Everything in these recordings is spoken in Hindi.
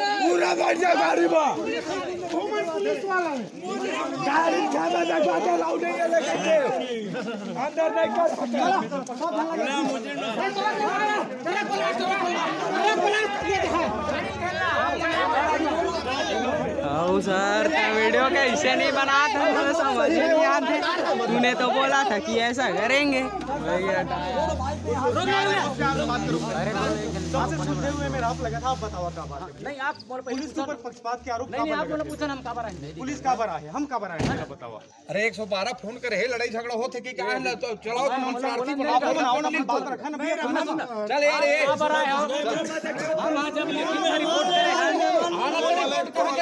पूरा बैठा गाड़ी में पुलिस वाला गाड़ी खाना देखा के लाउ नहीं है लेके अंदर नहीं कर सकता ना मुझे तेरा कोला ये दिखा आओ सर वीडियो कैसे नहीं बना था मुझे समझ नहीं आती तूने तो बोला था कि ऐसा करेंगे आप लगा था आप बताओ क्या बात है नहीं आप पुलिस के ऊपर पक्षपात के आरोप नहीं आप बोला पूछा हम कहाँ पर आए पुलिस कहाँ पर आए हम कहाँ पर आए ना बताओ अरे 112 फोन करे है लड़ाई झगड़ा हो थे कि क्या है ना तो चलाओ तुम शांति पर आप बोलो ना बात रखा ना चल यार ये कहाँ पर आए हम आज हम रिपोर्ट करेंगे आना तो रिपोर्ट कहाँ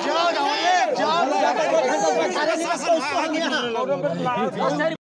जाओ जाओ